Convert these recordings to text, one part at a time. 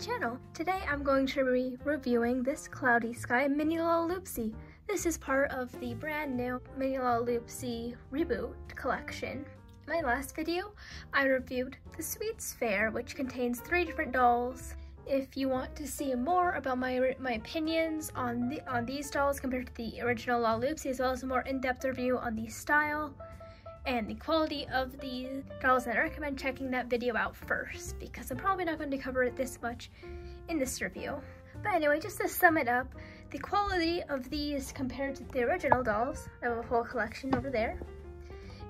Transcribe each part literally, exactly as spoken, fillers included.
channel. Today I'm going to be reviewing this Cloud E. Sky Mini Lalaloopsy. This is part of the brand new Mini Lalaloopsy reboot collection. In my last video, I reviewed the Sweets Fair, which contains three different dolls. If you want to see more about my my opinions on the on these dolls compared to the original Lalaloopsy, as well as a more in-depth review on the style and the quality of the dolls, then I recommend checking that video out first, because I'm probably not going to cover it this much in this review. But anyway, just to sum it up, the quality of these compared to the original dolls, I have a whole collection over there,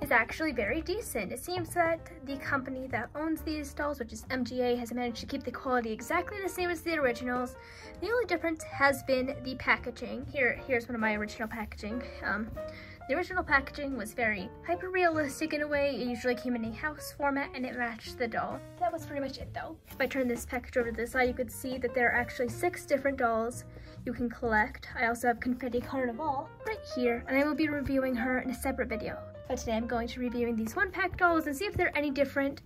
is actually very decent. It seems that the company that owns these dolls, which is M G A, has managed to keep the quality exactly the same as the originals. The only difference has been the packaging. Here, here's one of my original packaging. Um, the original packaging was very hyper-realistic in a way. It usually came in a house format and it matched the doll. That was pretty much it though. If I turn this package over to the side, you could see that there are actually six different dolls you can collect. I also have Confetti Carnival right here, and I will be reviewing her in a separate video. But today I'm going to be reviewing these one-pack dolls and see if they're any different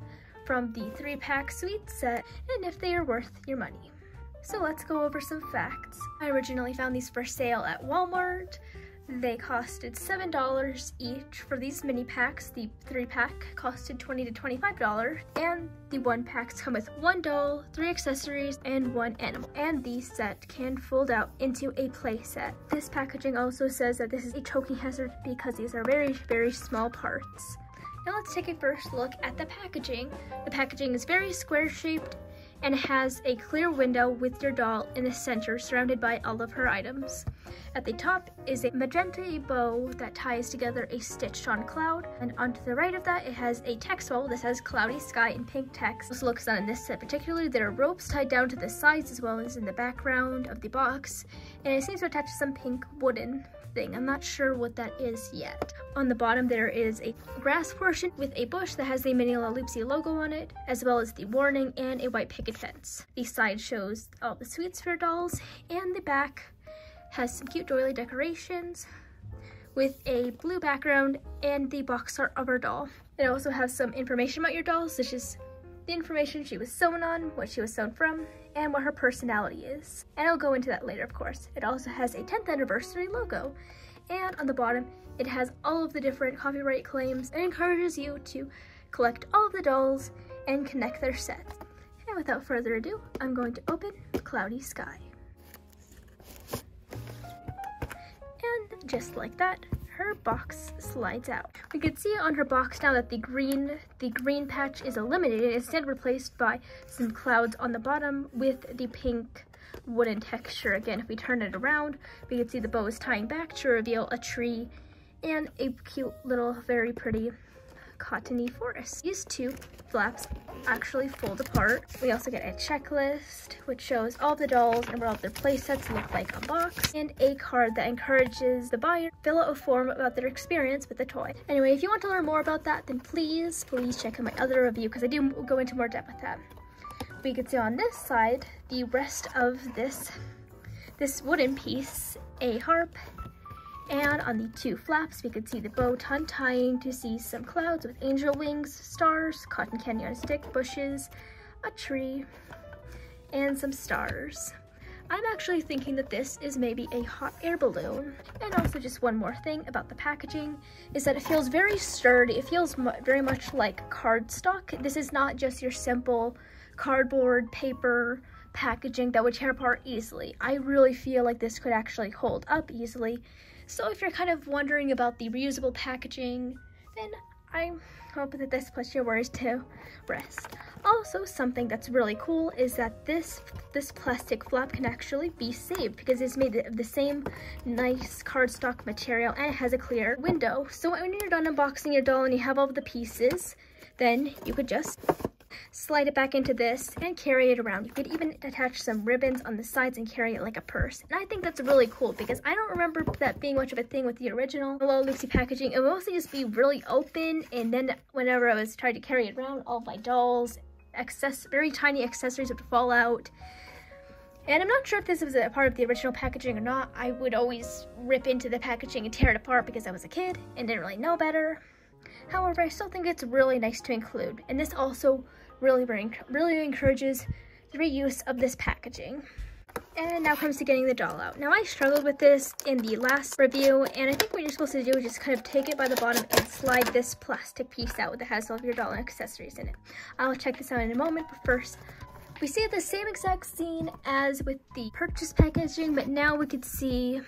from the three-pack Sweet set, and if they are worth your money. So let's go over some facts. I originally found these for sale at Walmart. They costed seven dollars each for these mini packs. The three-pack costed twenty to twenty-five dollars, and the one-packs come with one doll, three accessories, and one animal. And the set can fold out into a play set. This packaging also says that this is a choking hazard because these are very, very small parts. Now let's take a first look at the packaging. The packaging is very square-shaped and has a clear window with your doll in the center, surrounded by all of her items. At the top is a magenta bow that ties together a stitched on cloud, and onto the right of that it has a text bubble that says Cloud E. Sky in pink text. This looks on in this set particularly, there are ropes tied down to the sides as well as in the background of the box, and it seems to attach to some pink wooden thing. I'm not sure what that is yet. On the bottom there is a grass portion with a bush that has the Mini Lalaloopsy logo on it, as well as the warning and a white picket fence. The side shows all the Sweets Fair dolls, and the back has some cute doily decorations with a blue background and the box art of her doll. It also has some information about your doll, such as the information she was sewn on, what she was sewn from, and what her personality is. And I'll go into that later, of course. It also has a tenth anniversary logo. And on the bottom, it has all of the different copyright claims and encourages you to collect all of the dolls and connect their sets. And without further ado, I'm going to open Cloud E. Sky. And just like that, her box slides out. We can see on her box now that the green the green patch is eliminated, instead replaced by some clouds on the bottom with the pink wooden texture. Again, if we turn it around, we can see the bow is tying back to reveal a tree and a cute little, very pretty cottony forest. These two flaps actually fold apart. We also get a checklist which shows all the dolls and what all their play sets look like on box, and a card that encourages the buyer to fill out a form about their experience with the toy. Anyway, if you want to learn more about that, then please, please check out my other review, because I do go into more depth with that. We can see on this side, the rest of this, this wooden piece, a harp, and on the two flaps, we could see the bow untying to see some clouds with angel wings, stars, cotton candy on a stick, bushes, a tree, and some stars. I'm actually thinking that this is maybe a hot air balloon. And also just one more thing about the packaging is that it feels very sturdy. It feels mu- very much like cardstock. This is not just your simple cardboard, paper, packaging that would tear apart easily. I really feel like this could actually hold up easily. So if you're kind of wondering about the reusable packaging, then I hope that this puts your worries to rest. Also, something that's really cool is that this this plastic flap can actually be saved, because it's made of the same nice cardstock material and it has a clear window. So when you're done unboxing your doll and you have all of the pieces, then you could just slide it back into this and carry it around. You could even attach some ribbons on the sides and carry it like a purse. And I think that's really cool, because I don't remember that being much of a thing with the original Lalaloopsy packaging. It would mostly just be really open, and then whenever I was trying to carry it around, all of my dolls, access very tiny accessories would fall out. And I'm not sure if this was a part of the original packaging or not. I would always rip into the packaging and tear it apart because I was a kid and didn't really know better. However, I still think it's really nice to include, and this also really, really encourages the reuse of this packaging. And now comes to getting the doll out. Now I struggled with this in the last review, and I think what you're supposed to do is just kind of take it by the bottom and slide this plastic piece out that has all of your doll and accessories in it. I'll check this out in a moment, but first, we see the same exact scene as with the purchase packaging, but now we could see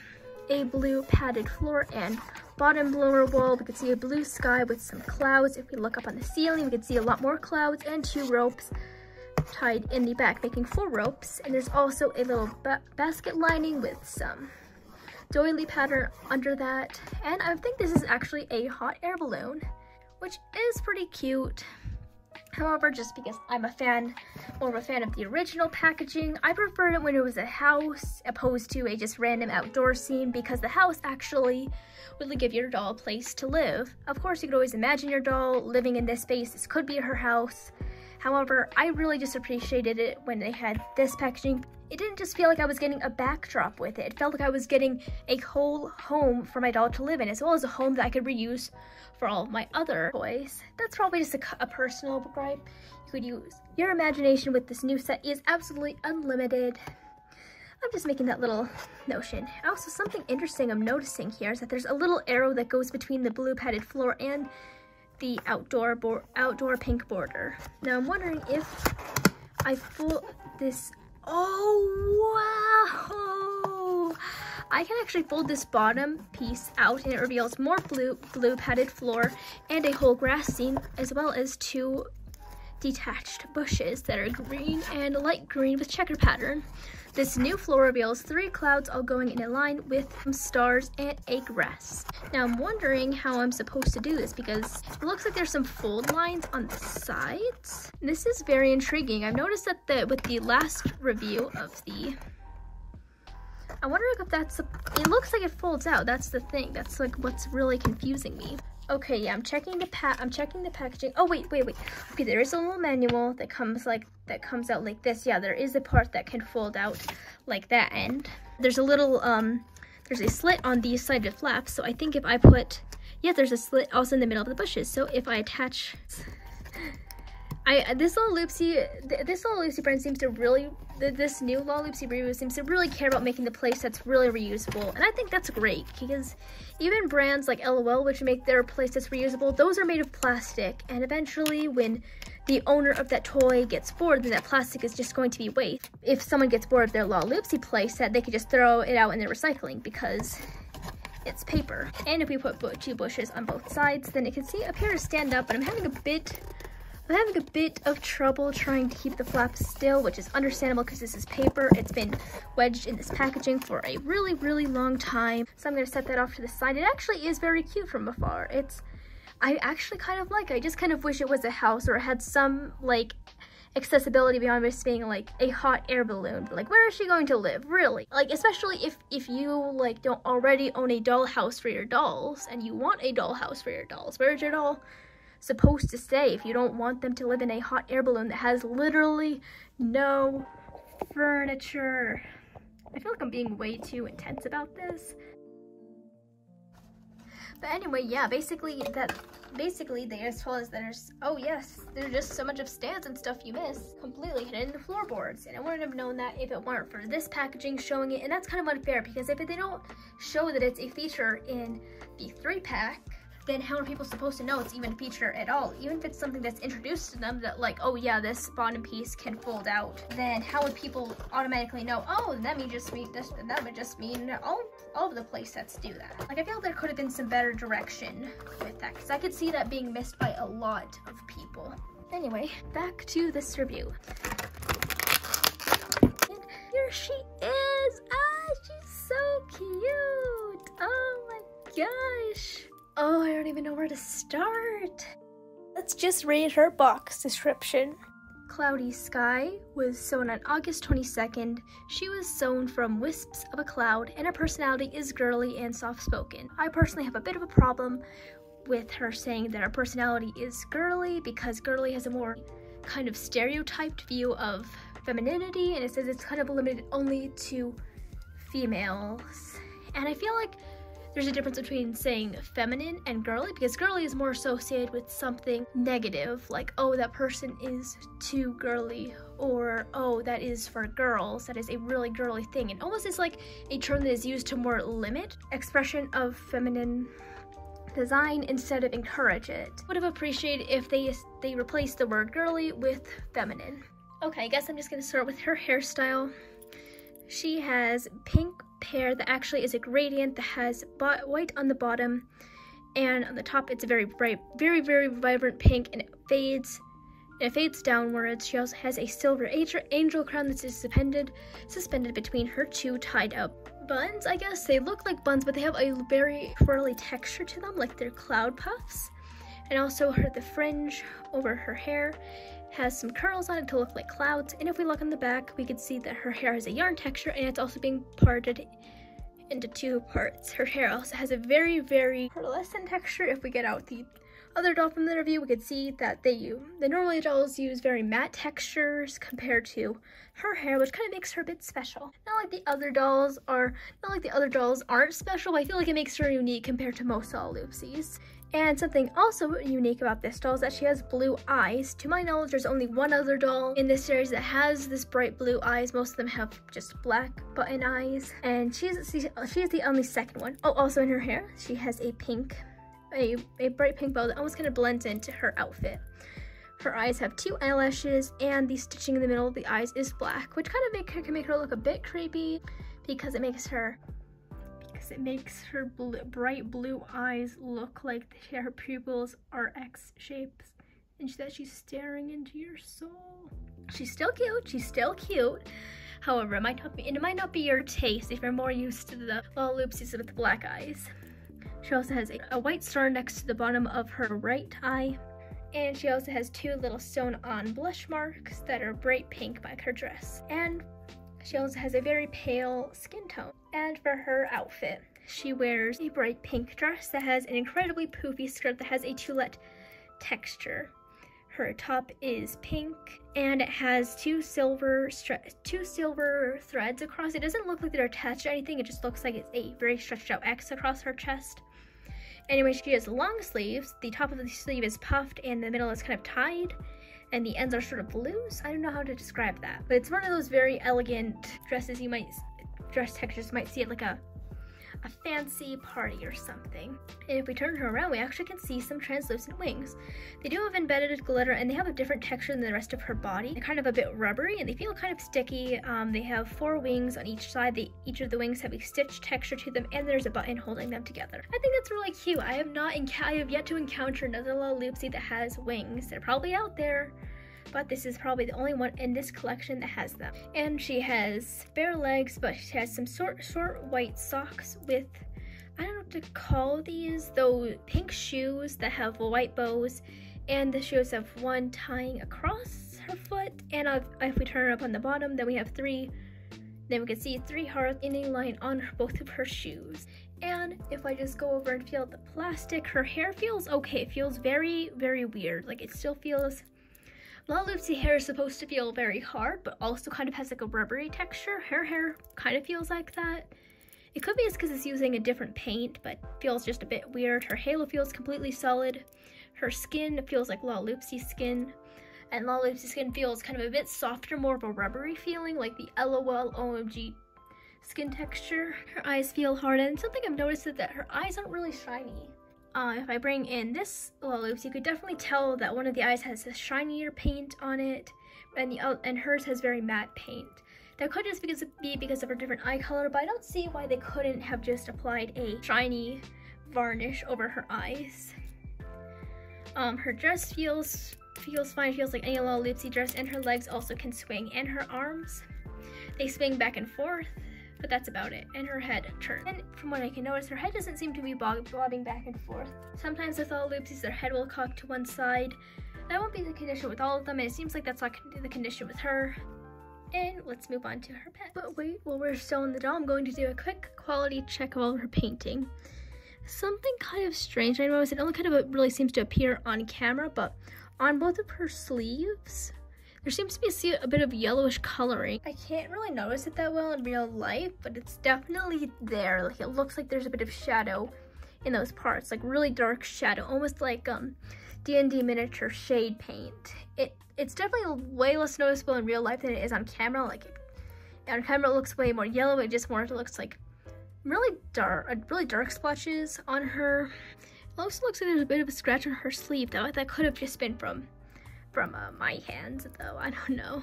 a blue padded floor and bottom lower wall. We could see a blue sky with some clouds. If we look up on the ceiling, we could see a lot more clouds and two ropes tied in the back, making four ropes. And there's also a little ba basket lining with some doily pattern under that. And I think this is actually a hot air balloon, which is pretty cute. However, just because I'm a fan, more of a fan of the original packaging, I preferred it when it was a house opposed to a just random outdoor scene, because the house actually really give your doll a place to live. Of course, you could always imagine your doll living in this space. This could be her house. However, I really just appreciated it when they had this packaging. It didn't just feel like I was getting a backdrop with it. It felt like I was getting a whole home for my doll to live in, as well as a home that I could reuse for all my other toys. That's probably just a, a personal gripe you could use. Your imagination with this new set is absolutely unlimited. I'm just making that little notion. Also, something interesting I'm noticing here is that there's a little arrow that goes between the blue padded floor and the outdoor bo outdoor pink border. Now I'm wondering if I fold this. Oh wow! I can actually fold this bottom piece out, and it reveals more blue blue padded floor and a whole grass scene, as well as two detached bushes that are green and light green with checker pattern. This new floor reveals three clouds all going in a line with some stars and a grass. Now I'm wondering how I'm supposed to do this, because it looks like there's some fold lines on the sides. This is very intriguing. I've noticed that the, with the last review of the, I wonder if that's, a, it looks like it folds out. That's the thing. That's like what's really confusing me. Okay, yeah, I'm checking the pa I'm checking the packaging. Oh wait, wait, wait. Okay, there is a little manual that comes like that comes out like this. Yeah, there is a part that can fold out like that end. There's a little um there's a slit on these side of the flaps, so I think if I put yeah, there's a slit also in the middle of the bushes. So if I attach I this Lalaloopsy this Lalaloopsy brand seems to really this new Lalaloopsy review seems to really care about making the playsets really reusable, and I think that's great, because even brands like LOL, which make their playsets reusable, those are made of plastic, and eventually when the owner of that toy gets bored, then that plastic is just going to be waste. If someone gets bored of their Lalaloopsy playset, they could just throw it out in the recycling because it's paper. And if we put two bushes on both sides, then it can see appear to stand up, but I'm having a bit I'm having a bit of trouble trying to keep the flaps still, which is understandable because this is paper. It's been wedged in this packaging for a really, really long time. So I'm going to set that off to the side. It actually is very cute from afar. It's, I actually kind of like it. I just kind of wish it was a house, or it had some, like, accessibility beyond just being, like, a hot air balloon. Like, where is she going to live, really? Like, especially if, if you, like, don't already own a dollhouse for your dolls, and you want a dollhouse for your dolls. Where's your doll supposed to stay if you don't want them to live in a hot air balloon that has literally no furniture? I feel like I'm being way too intense about this. But anyway, yeah, basically that basically they just told us there's oh yes, there's just so much of stands and stuff you miss completely hidden in the floorboards. And I wouldn't have known that if it weren't for this packaging showing it, and that's kind of unfair, because if they don't show that it's a feature in the three pack, then how are people supposed to know it's even a feature at all? Even if it's something that's introduced to them, that like, oh yeah, this bottom piece can fold out, then how would people automatically know, oh, that may just mean this, that would just mean all, all of the playsets do that. Like, I feel there could have been some better direction with that, because I could see that being missed by a lot of people. Anyway, back to this review. And here she is! Ah, she's so cute! Oh my gosh! Oh, I don't even know where to start. Let's just read her box description. Cloud E. Sky was sewn on August twenty-second. She was sewn from wisps of a cloud, and her personality is girly and soft-spoken. I personally have a bit of a problem with her saying that her personality is girly, because girly has a more kind of stereotyped view of femininity, and it says it's kind of limited only to females. And I feel like there's a difference between saying feminine and girly, because girly is more associated with something negative, like, oh, that person is too girly, or, oh, that is for girls, that is a really girly thing. It almost is like a term that is used to more limit expression of feminine design instead of encourage it. Would have appreciated if they, they replaced the word girly with feminine. Okay, I guess I'm just gonna start with her hairstyle. She has pink hair that actually is a gradient that has white on the bottom, and on the top it's a very bright, very, very vibrant pink, and it fades, and it fades downwards. She also has a silver angel crown that's suspended, suspended between her two tied up buns. I guess they look like buns, but they have a very twirly texture to them, like they're cloud puffs. And also her the fringe over her hair has some curls on it to look like clouds. And if we look on the back, we can see that her hair has a yarn texture, and it's also being parted into two parts. Her hair also has a very, very pearlescent texture. If we get out the other doll from the interview, we could see that they use, the normally dolls use very matte textures compared to her hair, which kind of makes her a bit special. Not like the other dolls are, not like the other dolls aren't special, but I feel like it makes her unique compared to most Lalaloopsies. And something also unique about this doll is that she has blue eyes. To my knowledge, there's only one other doll in this series that has this bright blue eyes. Most of them have just black button eyes, and she's she, she is the only second one. Oh, also in her hair, she has a pink. A, a bright pink bow that almost kind of blends into her outfit. Her eyes have two eyelashes, and the stitching in the middle of the eyes is black, which kind of make her, can make her look a bit creepy because it makes her because it makes her blue, bright blue eyes look like her pupils are X shapes, and that she's staring into your soul. She's still cute. She's still cute. However, it might not be it might not be your taste if you're more used to the Lalaloopsies with black eyes. She also has a, a white star next to the bottom of her right eye, and she also has two little sewn-on blush marks that are bright pink by her dress. And she also has a very pale skin tone. And for her outfit, she wears a bright pink dress that has an incredibly poofy skirt that has a tulle texture. Her top is pink, and it has two silver two silver threads across. It doesn't look like they're attached to anything. It just looks like it's a very stretched out X across her chest. Anyway, she has long sleeves. The top of the sleeve is puffed, and the middle is kind of tied, and the ends are sort of loose. I don't know how to describe that, but it's one of those very elegant dresses you might dress textures might see at like a a fancy party or something. And if we turn her around, we actually can see some translucent wings. They do have embedded glitter, and they have a different texture than the rest of her body. They're kind of a bit rubbery, and they feel kind of sticky. Um, they have four wings on each side. They, each of the wings have a stitch texture to them, and there's a button holding them together. I think that's really cute. I have not I have yet to encounter another Lalaloopsy that has wings. They're probably out there, but this is probably the only one in this collection that has them. And she has bare legs, but she has some short, short white socks with, I don't know what to call these, though, pink shoes that have white bows, and the shoes have one tying across her foot. And if we turn it up on the bottom, then we have three, then we can see three hearts in a line on her, both of her shoes. And if I just go over and feel the plastic, her hair feels okay. It feels very, very weird. Like, it still feels... Lalaloopsy hair is supposed to feel very hard, but also kind of has like a rubbery texture. Her hair kind of feels like that. It could be just because it's using a different paint, but feels just a bit weird. Her halo feels completely solid. Her skin feels like Lalaloopsy skin, and Lalaloopsy skin feels kind of a bit softer, more of a rubbery feeling, like the LOL O M G skin texture. Her eyes feel hard, and something I've noticed is that her eyes aren't really shiny. Uh, if I bring in this Lalaloopsy, you could definitely tell that one of the eyes has a shinier paint on it, and the uh, and hers has very matte paint. That could just because be because of her different eye color, but I don't see why they couldn't have just applied a shiny varnish over her eyes. Um, her dress feels feels fine. Feels like any Lalaloopsy dress, and her legs also can swing, and her arms, they swing back and forth. But that's about it. And her head turns. And from what I can notice, her head doesn't seem to be bob bobbing back and forth. Sometimes with Lalaloopsies, their head will cock to one side. That won't be the condition with all of them, and it seems like that's not the condition with her. And let's move on to her pet. But wait, while we're still in the doll, I'm going to do a quick quality check of all of her painting. Something kind of strange I noticed. It only kind of really seems to appear on camera, but on both of her sleeves, there seems to be a bit of yellowish coloring. I can't really notice it that well in real life, but it's definitely there. Like, it looks like there's a bit of shadow in those parts, like really dark shadow, almost like um D and D miniature shade paint. it it's definitely way less noticeable in real life than it is on camera. Like on camera it looks way more yellow. It just more looks like really dark, really dark splotches on her. It also looks like there's a bit of a scratch on her sleeve though. That could have just been from from uh, my hands though, I don't know.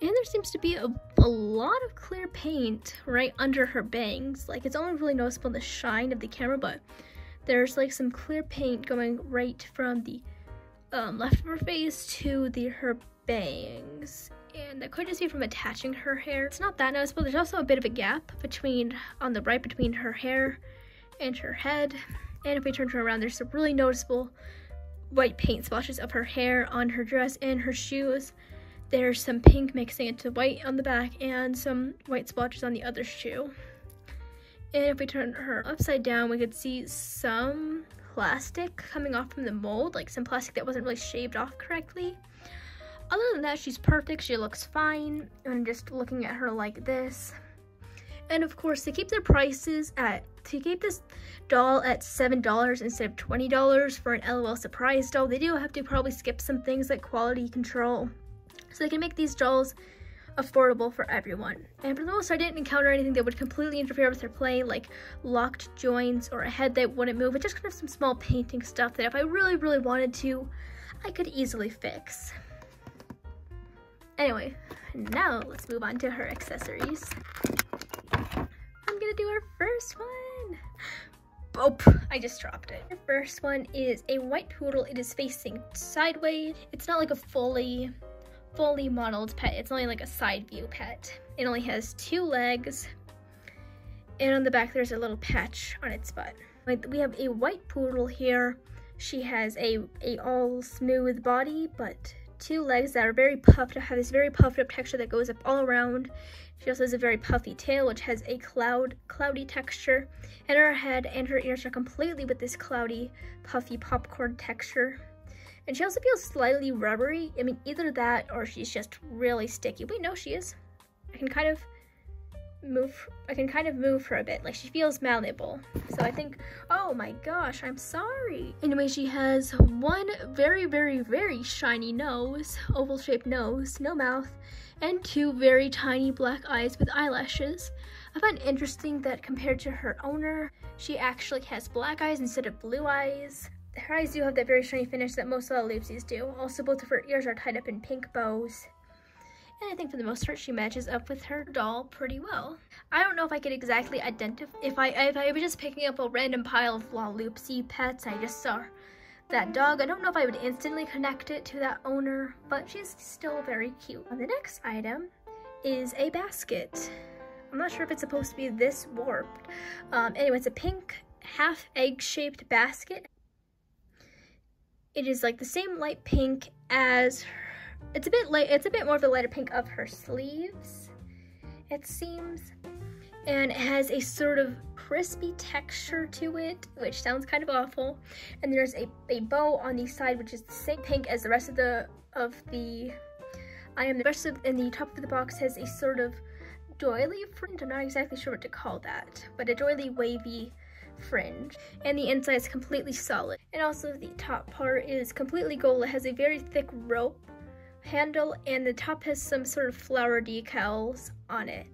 And there seems to be a, a lot of clear paint right under her bangs. Like it's only really noticeable in the shine of the camera, but there's like some clear paint going right from the um, left of her face to the her bangs. And that could just be from attaching her hair. It's not that noticeable. There's also a bit of a gap between, on the right, between her hair and her head. And if we turn her around, there's some really noticeable white paint splashes of her hair on her dress and her shoes. There's some pink mixing into white on the back and some white splotches on the other shoe. And if we turn her upside down, we could see some plastic coming off from the mold, like some plastic that wasn't really shaved off correctly. Other than that, she's perfect. She looks fine. I'm just looking at her like this. And of course, to keep their prices at, to keep this doll at seven dollars instead of twenty dollars for an LOL Surprise doll, they do have to probably skip some things like quality control, so they can make these dolls affordable for everyone. And for the most part, I didn't encounter anything that would completely interfere with her play, like locked joints or a head that wouldn't move. It's just kind of some small painting stuff that if I really, really wanted to, I could easily fix. Anyway, now let's move on to her accessories. I'm gonna do our first one. Oh, I just dropped it. Her first one is a white poodle. It is facing sideways. It's not like a fully fully modeled pet. It's only like a side view pet. It only has two legs, and on the back there's a little patch on its butt. Like we have a white poodle here. She has a, a all smooth body, but two legs that are very puffed up, have this very puffed up texture that goes up all around. She also has a very puffy tail, which has a cloud, cloudy texture, and her head and her ears are completely with this cloudy, puffy popcorn texture. And she also feels slightly rubbery. I mean, either that or she's just really sticky. Wait, no, she is. I can kind of move, I can kind of move her a bit. Like, she feels malleable. So I think, oh my gosh, I'm sorry. Anyway, she has one very, very, very shiny nose, oval-shaped nose, no mouth, and two very tiny black eyes with eyelashes. I find it interesting that compared to her owner, she actually has black eyes instead of blue eyes. Her eyes do have that very shiny finish that most Lalaloopsies do. Also, both of her ears are tied up in pink bows. And I think for the most part, she matches up with her doll pretty well. I don't know if I could exactly identify. If I if I was just picking up a random pile of Lalaloopsy pets, I just saw that dog, I don't know if I would instantly connect it to that owner, but she's still very cute. The next item is a basket. I'm not sure if it's supposed to be this warped. Um, anyway, it's a pink half egg-shaped basket. It is like the same light pink as her, it's a bit light, it's a bit more of the lighter pink of her sleeves, it seems. And it has a sort of crispy texture to it, which sounds kind of awful. And there's a, a bow on the side, which is the same pink as the rest of the of the item. The rest of in the top of the box has a sort of doily fringe. I'm not exactly sure what to call that, but a doily wavy fringe, and the inside is completely solid. And also the top part is completely gold. It has a very thick rope handle, and the top has some sort of flower decals on it.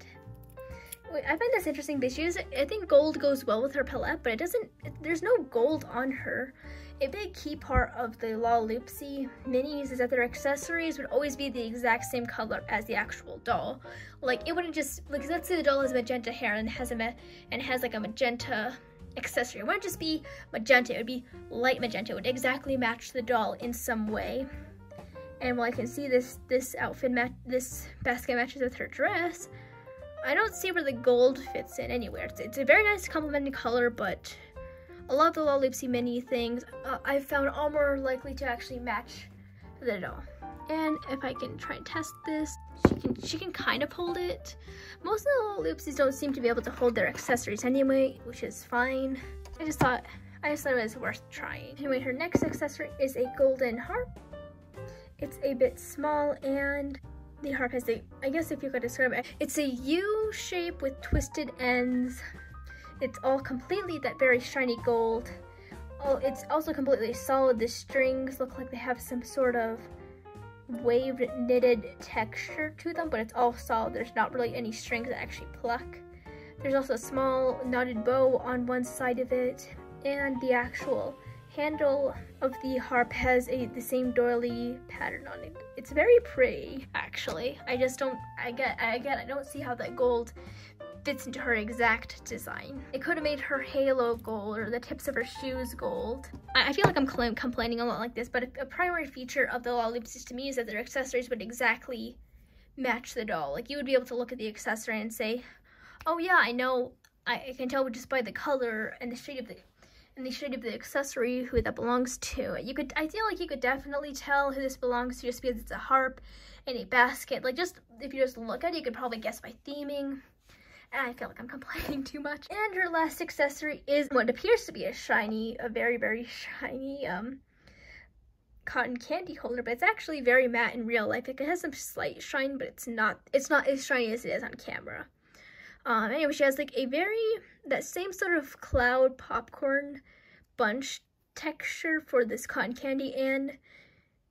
Wait, I find this interesting because she is, I think gold goes well with her palette, but it doesn't, there's no gold on her. A big key part of the Lalaloopsy minis is that their accessories would always be the exact same color as the actual doll. Like it wouldn't just, like let's say the doll has magenta hair and has a and has like a magenta accessory. It wouldn't just be magenta, it would be light magenta. It would exactly match the doll in some way. And while I can see this this outfit match, this basket matches with her dress, I don't see where the gold fits in anywhere. It's, it's a very nice complementing color, but a lot of the Lalaloopsy mini things uh, I've found all more likely to actually match the doll. And if I can try and test this, she can she can kind of hold it. Most of the Lalaloopsies don't seem to be able to hold their accessories anyway, which is fine. I just thought I just thought it was worth trying. Anyway, her next accessory is a golden harp. It's a bit small, and the harp has a, I guess if you could describe it, it's a U shape with twisted ends. It's all completely that very shiny gold. Oh, it's also completely solid. The strings look like they have some sort of waved knitted texture to them, but it's all solid. There's not really any strings that actually pluck. There's also a small knotted bow on one side of it, and the actual handle of the harp has a the same doily pattern on it. It's very pretty, actually. I just don't, I get, I get, I don't see how that gold fits into her exact design. It could have made her halo gold or the tips of her shoes gold. I, I feel like I'm complaining a lot like this, but a, a primary feature of the Lalaloopsys to me is that their accessories would exactly match the doll. Like, you would be able to look at the accessory and say, oh yeah, I know, I, I can tell just by the color and the shade of the and the shade of the accessory who that belongs to. You could, I feel like you could definitely tell who this belongs to just because it's a harp and a basket. Like, just if you just look at it, you could probably guess by theming. And I feel like I'm complaining too much. And her last accessory is what appears to be a shiny, a very, very shiny um, cotton candy holder, but it's actually very matte in real life. Like, it has some slight shine, but it's not, it's not as shiny as it is on camera. Um, anyway, she has like a very, that same sort of cloud popcorn bunch texture for this cotton candy, and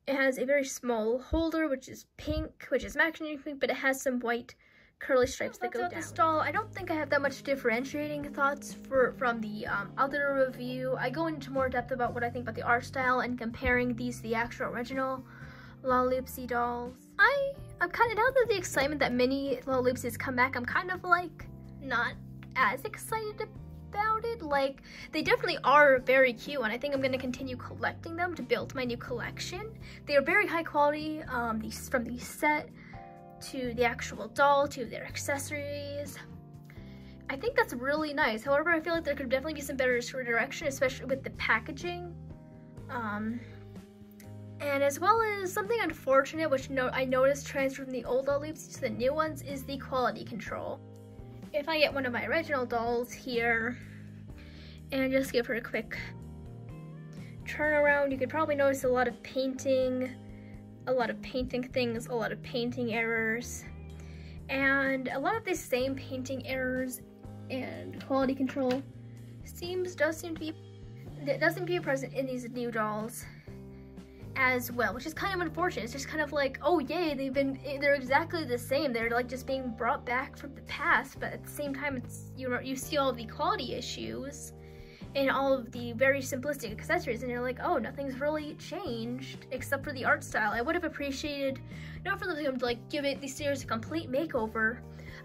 it has a very small holder, which is pink, which is matching pink, but it has some white curly stripes that go down. This doll, I don't think I have that much differentiating thoughts for from the um, other review. I go into more depth about what I think about the art style and comparing these to the actual original Lalaloopsy dolls. I I'm kind of, now that the excitement that Mini Lalaloopsy has come back, I'm kind of like not as excited about it. Like, they definitely are very cute, and I think I'm going to continue collecting them to build my new collection. They are very high quality, um, these, from the set to the actual doll to their accessories. I think that's really nice. However, I feel like there could definitely be some better direction, especially with the packaging. Um... And as well as something unfortunate, which no I noticed transferred from the old Lalaloopsy to the new ones, is the quality control. If I get one of my original dolls here and just give her a quick turnaround, you could probably notice a lot of painting, a lot of painting things, a lot of painting errors, and a lot of the same painting errors and quality control seems does seem to be that doesn't be present in these new dolls as well, which is kind of unfortunate. It's just kind of like, oh yay, they've been they're exactly the same. They're like just being brought back from the past, but at the same time, it's you know you see all the quality issues and all of the very simplistic accessories, and you're like, oh, nothing's really changed except for the art style. I would have appreciated, not for them to like give it the series a complete makeover.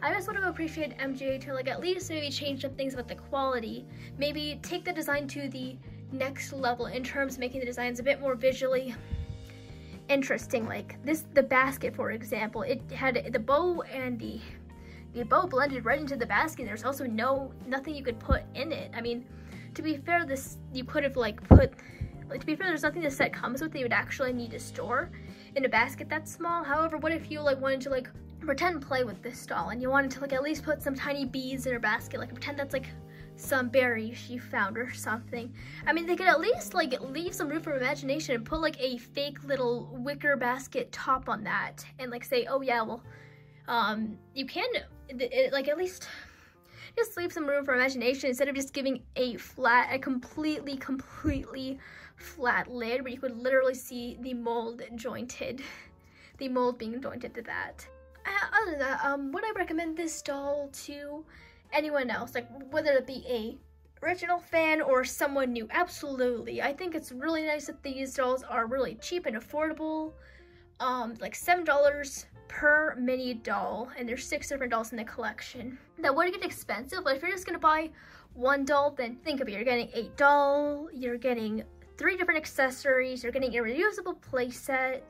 I just would have appreciated M G A to like at least maybe change some things about the quality, maybe take the design to the next level in terms of making the designs a bit more visually interesting. Like this, the basket, for example, it had the bow and the the bow blended right into the basket. There's also no nothing you could put in it. I mean, to be fair, this you could have like put like to be fair, there's nothing the set comes with that you would actually need to store in a basket that small. However, what if you like wanted to like pretend play with this doll and you wanted to like at least put some tiny beads in her basket, like pretend that's like some berries she found or something. I mean, they could at least like leave some room for imagination and put like a fake little wicker basket top on that and like say, oh yeah, well um you can it, like at least just leave some room for imagination instead of just giving a flat a completely completely flat lid where you could literally see the mold jointed the mold being jointed to that. Other than that, um would I recommend this doll to anyone else, like whether it be a original fan or someone new? Absolutely. I think it's really nice that these dolls are really cheap and affordable, um like seven dollars per mini doll, and there's six different dolls in the collection. That would get expensive, but if you're just gonna buy one doll, then think of it, you're getting a doll, you're getting three different accessories, you're getting a reusable playset.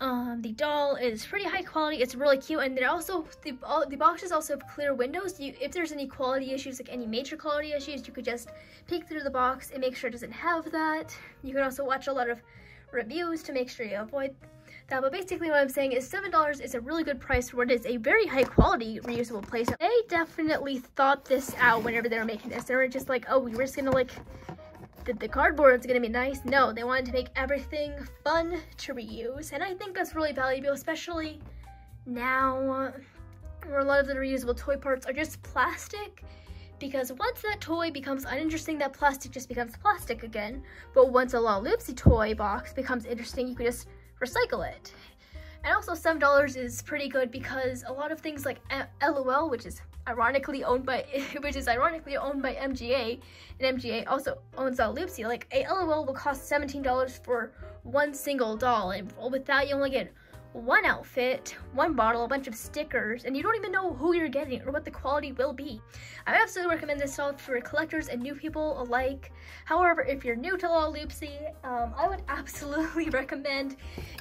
Um, the doll is pretty high quality. It's really cute, and they're also the all, the boxes also have clear windows. You, if there's any quality issues, like any major quality issues, you could just peek through the box and make sure it doesn't have that. You can also watch a lot of reviews to make sure you avoid that. But basically, what I'm saying is seven dollars is a really good price for what is a very high quality reusable playset. They definitely thought this out whenever they were making this. They were just like, oh, we were just gonna like. That the cardboard is gonna be nice. No, they wanted to make everything fun to reuse, and I think that's really valuable, especially now where a lot of the reusable toy parts are just plastic, because once that toy becomes uninteresting, that plastic just becomes plastic again. But once a Lalaloopsy toy box becomes interesting, you can just recycle it. And also seven dollars is pretty good because a lot of things like LOL, which is ironically owned by which is ironically owned by M G A, and M G A also owns Lalaloopsy. Like a LOL will cost seventeen dollars for one single doll, and with that you only get one outfit, one bottle, a bunch of stickers, and you don't even know who you're getting or what the quality will be. I absolutely recommend this doll for collectors and new people alike. However, if you're new to Lalaloopsy, um, I would absolutely recommend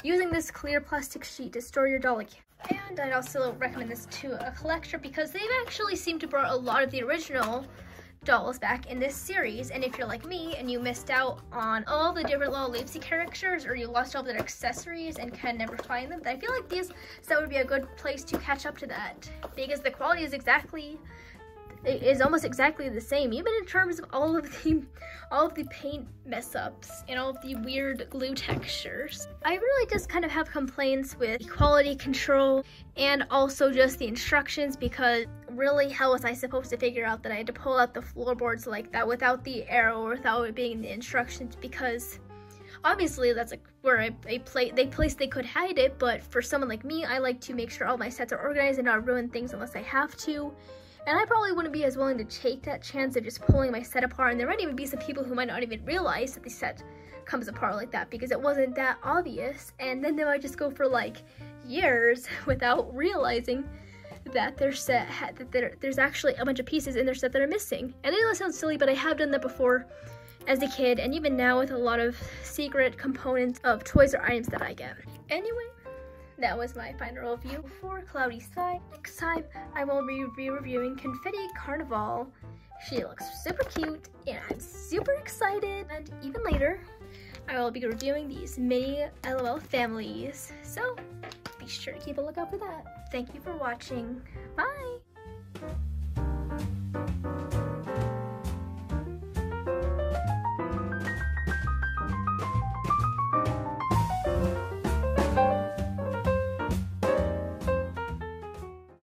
using this clear plastic sheet to store your doll again. And I'd also recommend this to a collector because they've actually seemed to brought a lot of the original dolls back in this series, and if you're like me and you missed out on all the different Lalaloopsy characters or you lost all their accessories and can never find them, then I feel like these that would be a good place to catch up to that, because the quality is exactly is almost exactly the same, even in terms of all of the all of the paint mess ups and all of the weird glue textures. I really just kind of have complaints with quality control and also just the instructions, because really, how was I supposed to figure out that I had to pull out the floorboards like that without the arrow or without it being in the instructions? Because obviously that's like where I, I play, they place they could hide it, but for someone like me, I like to make sure all my sets are organized and not ruin things unless I have to. And I probably wouldn't be as willing to take that chance of just pulling my set apart, and there might even be some people who might not even realize that the set comes apart like that because it wasn't that obvious, and then they might just go for like years without realizing that their set had, that there, there's actually a bunch of pieces in their set that are missing. And I know that sounds silly, but I have done that before as a kid, and even now with a lot of secret components of toys or items that I get. Anyway, that was my final review for Cloud E. Sky. Next time, I will be re-reviewing Confetti Carnival. She looks super cute, and I'm super excited. And even later, I will be reviewing these mini LOL families. So, be sure to keep a lookout for that. Thank you for watching. Bye!